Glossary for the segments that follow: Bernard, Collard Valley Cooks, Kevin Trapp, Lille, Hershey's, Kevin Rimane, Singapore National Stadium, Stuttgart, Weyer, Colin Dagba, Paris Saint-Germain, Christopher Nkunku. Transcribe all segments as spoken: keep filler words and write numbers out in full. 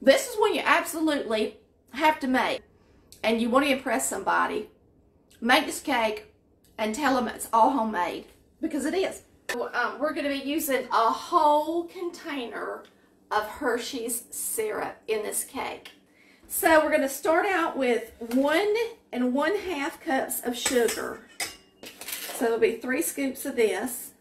This is one you absolutely have to make, and you want to impress somebody. Make this cake and tell them it's all homemade, because it is. So, um, we're going to be using a whole container of Hershey's syrup in this cake. So we're going to start out with one and one half cups of sugar. So it'll be three scoops of this.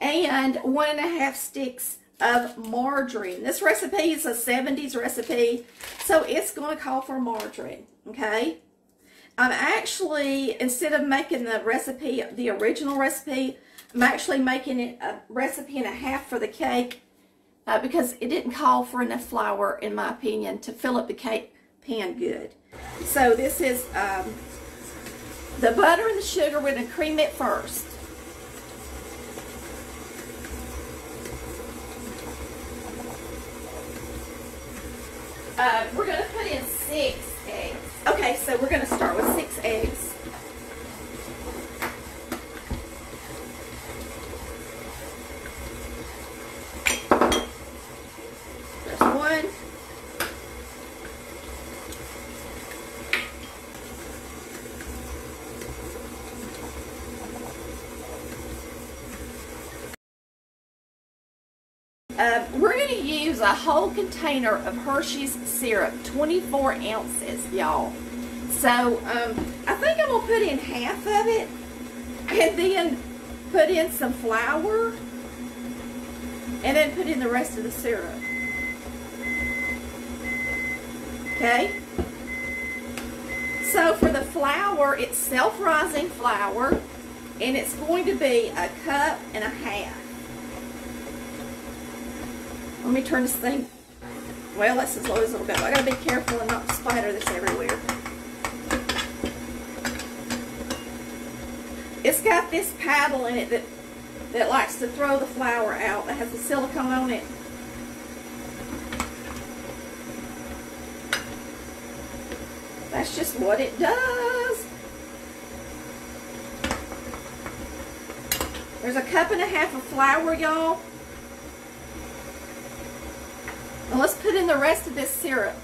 And one and a half sticks of margarine. This recipe is a seventies recipe, so it's going to call for margarine, okay? I'm actually, instead of making the recipe, the original recipe, I'm actually making it a recipe and a half for the cake uh, because it didn't call for enough flour, in my opinion, to fill up the cake pan good. So this is um, the butter and the sugar. We're going to cream it first. Uh, we're going to put in six eggs. Okay, so we're going to start with six eggs. There's one. Uh, we're going to use a whole container of Hershey's syrup, twenty-four ounces, y'all. So, um, I think I'm going to put in half of it and then put in some flour and then put in the rest of the syrup. Okay? So, for the flour, it's self-rising flour, and it's going to be a cup and a half. Let me turn this thing, well, that's as low as it'll go. I gotta be careful and not splatter this everywhere. It's got this paddle in it that, that likes to throw the flour out, that has the silicone on it. That's just what it does. There's a cup and a half of flour, y'all. And let's put in the rest of this syrup.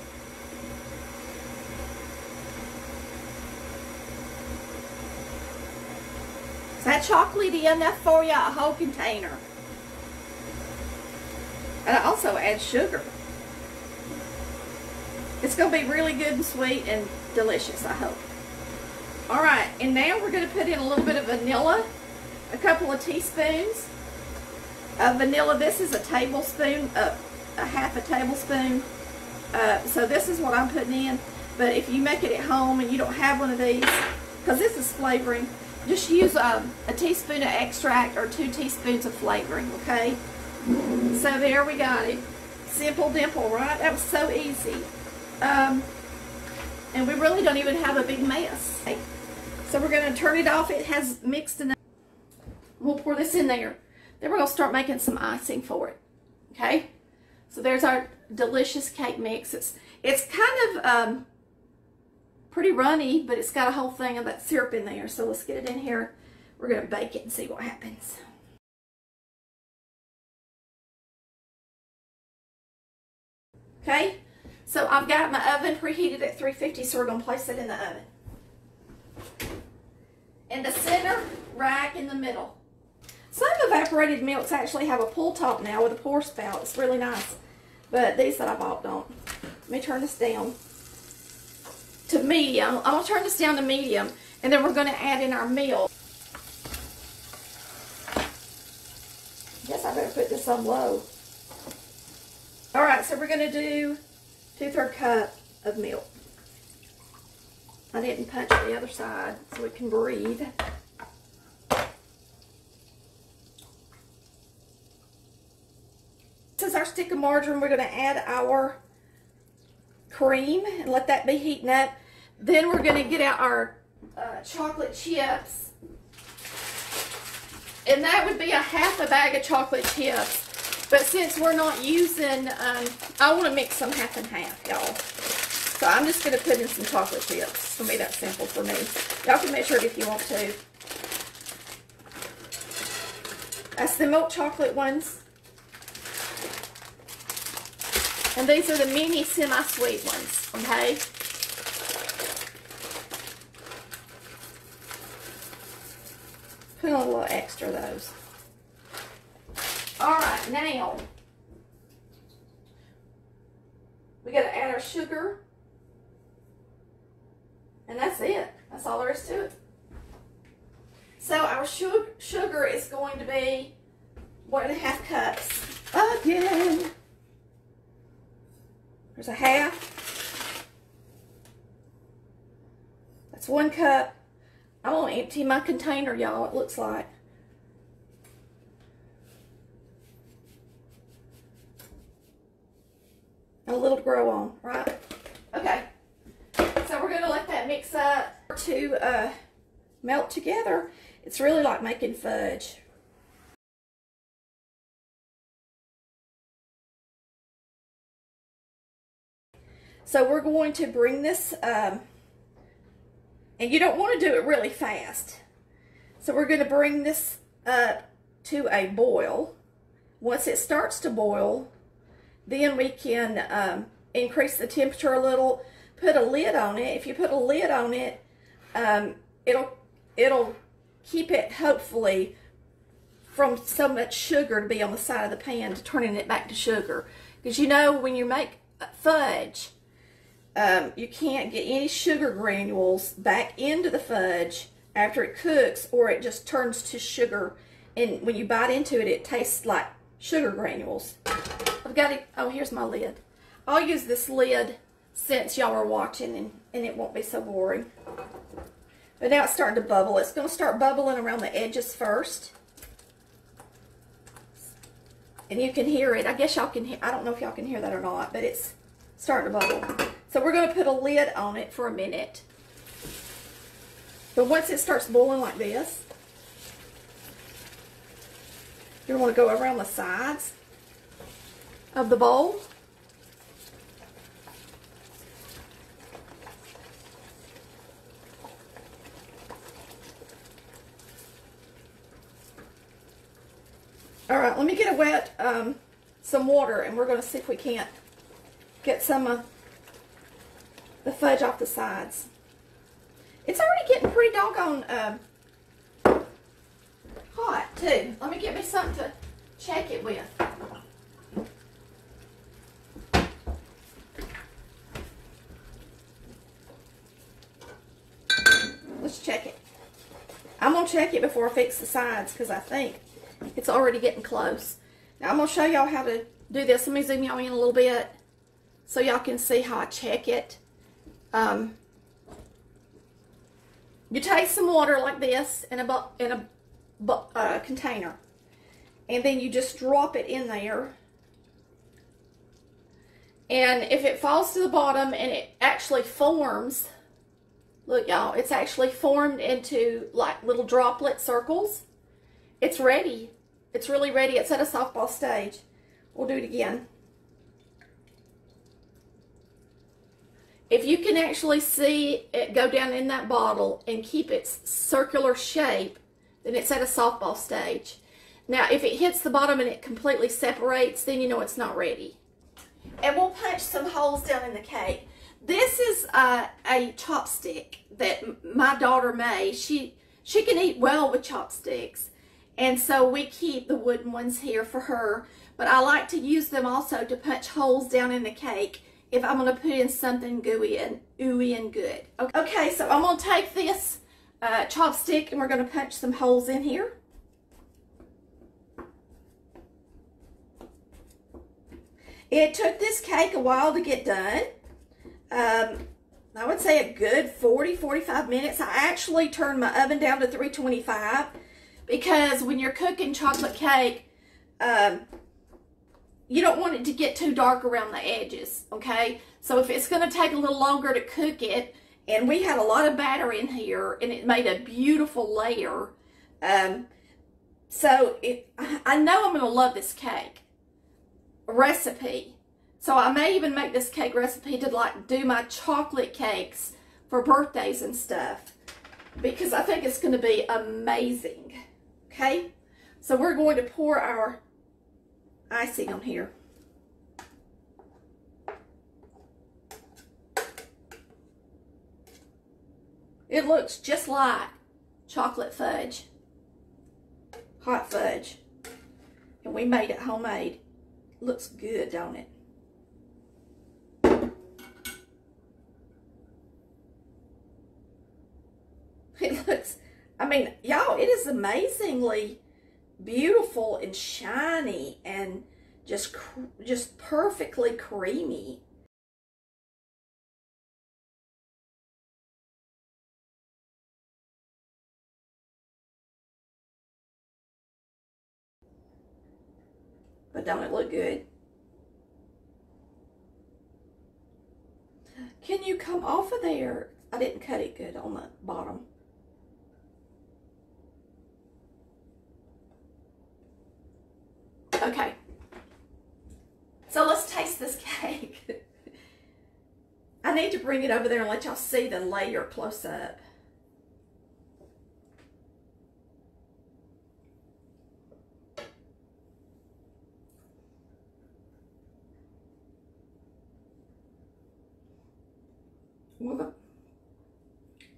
Is that chocolatey enough for you? A whole container. And I also add sugar. It's going to be really good and sweet and delicious, I hope. Alright, and now we're going to put in a little bit of vanilla. A couple of teaspoons of vanilla. This is a tablespoon of a half a tablespoon. Uh, so this is what I'm putting in, but if you make it at home and you don't have one of these, because this is flavoring, just use um, a teaspoon of extract or two teaspoons of flavoring, okay? So there we got it. Simple dimple, right? That was so easy. Um, and we really don't even have a big mess. Okay. So we're going to turn it off. It has mixed enough. We'll pour this in there. Then we're going to start making some icing for it, okay? So there's our delicious cake mix. It's, it's kind of um, pretty runny, but it's got a whole thing of that syrup in there. So let's get it in here. We're going to bake it and see what happens. Okay, so I've got my oven preheated at three fifty, so we're going to place it in the oven. In the center, right in the middle. Some evaporated milks actually have a pull top now with a pour spout. It's really nice. But these that I bought don't. Let me turn this down to medium. I'm going to turn this down to medium. And then we're going to add in our milk. I guess I better put this on low. Alright, so we're going to do two-third cup of milk. I didn't punch the other side so it can breathe. This is our stick of margarine. We're going to add our cream and let that be heating up. Then we're going to get out our uh, chocolate chips, and that would be a half a bag of chocolate chips, but since we're not using um, I want to mix them half and half, y'all, so I'm just going to put in some chocolate chips. It's going to be that simple for me. Y'all can measure it if you want to. That's the milk chocolate ones. And these are the mini semi-sweet ones, okay? Put on a little extra of those. Alright, now we gotta add our sugar. And that's it. That's all there is to it. So our sugar, sugar is going to be one and a half cups. Again. There's a half. That's one cup. I'm going to empty my container, y'all, it looks like. And a little to grow on, right? Okay. So we're going to let that mix up to uh, melt together. It's really like making fudge. So we're going to bring this, um, and you don't want to do it really fast. So we're going to bring this up to a boil. Once it starts to boil, then we can um, increase the temperature a little. Put a lid on it. If you put a lid on it, um, it'll it'll keep it hopefully from so much sugar to be on the side of the pan to turning it back to sugar. Because you know when you make fudge, um, you can't get any sugar granules back into the fudge after it cooks, or it just turns to sugar. And when you bite into it, it tastes like sugar granules. I've got it. Oh, here's my lid. I'll use this lid since y'all are watching, and, and it won't be so boring. But now it's starting to bubble. It's going to start bubbling around the edges first. And you can hear it. I guess y'all can hear, I don't know if y'all can hear that or not, but it's starting to bubble. So we're going to put a lid on it for a minute. But once it starts boiling like this, you want to go around the sides of the bowl. All right, let me get a wet, um, some water, and we're going to see if we can't get some of the fudge off the sides. It's already getting pretty doggone uh, hot, too. Let me get me something to check it with. Let's check it. I'm going to check it before I fix the sides, because I think it's already getting close. Now I'm going to show y'all how to do this. Let me zoom y'all in a little bit so y'all can see how I check it. Um, you take some water like this in a, in a uh, container, and then you just drop it in there. And if it falls to the bottom and it actually forms, look y'all, it's actually formed into like little droplet circles. It's ready. It's really ready. It's at a softball stage. We'll do it again. If you can actually see it go down in that bottle and keep its circular shape, then it's at a softball stage. Now, if it hits the bottom and it completely separates, then you know it's not ready. And we'll punch some holes down in the cake. This is uh, a chopstick that my daughter made. She, she can eat well with chopsticks. And so we keep the wooden ones here for her, but I like to use them also to punch holes down in the cake if I'm going to put in something gooey and ooey and good. Okay, okay, so I'm going to take this uh, chopstick and we're going to punch some holes in here. It took this cake a while to get done. Um, I would say a good forty, forty-five minutes. I actually turned my oven down to three twenty-five. Because when you're cooking chocolate cake, um, you don't want it to get too dark around the edges, okay? So if it's going to take a little longer to cook it, and we had a lot of batter in here, and it made a beautiful layer. Um, so it, I know I'm going to love this cake recipe. So I may even make this cake recipe to like do my chocolate cakes for birthdays and stuff. Because I think it's going to be amazing. Okay, So we're going to pour our icing on here. It looks just like chocolate fudge, hot fudge, and we made it homemade. Looks good, don't it? It looks, I mean, y'all, it is amazingly beautiful and shiny and just, just perfectly creamy. But don't it look good? Can you come off of there? I didn't cut it good on the bottom. Okay. So let's taste this cake. I need to bring it over there and let y'all see the layer close up.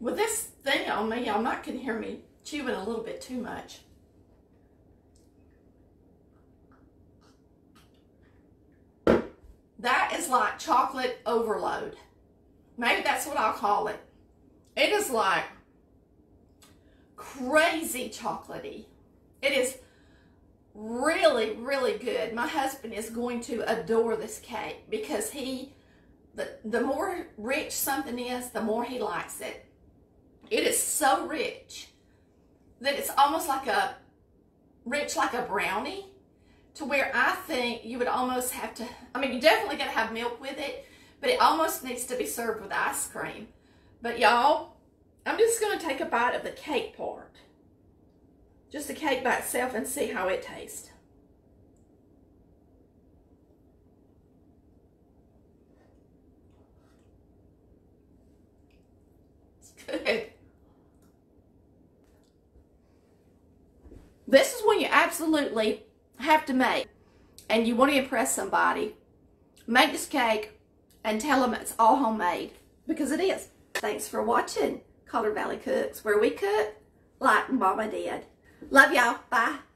With this thing on me, y'all might can hear me chewing a little bit too much. That is like chocolate overload. Maybe that's what I'll call it. It is like crazy chocolatey. It is really, really good. My husband is going to adore this cake because he, the, the more rich something is, the more he likes it. It is so rich that it's almost like a, rich like a brownie, to where I think you would almost have to, I mean, you're definitely going to have milk with it, but it almost needs to be served with ice cream. But y'all, I'm just going to take a bite of the cake part, just the cake by itself, and see how it tastes. It's good. This is when you absolutely have to make, and you want to impress somebody, make this cake and tell them it's all homemade, because it is. Thanks for watching Collard Valley Cooks, where we cook like Mama did. Love y'all. Bye.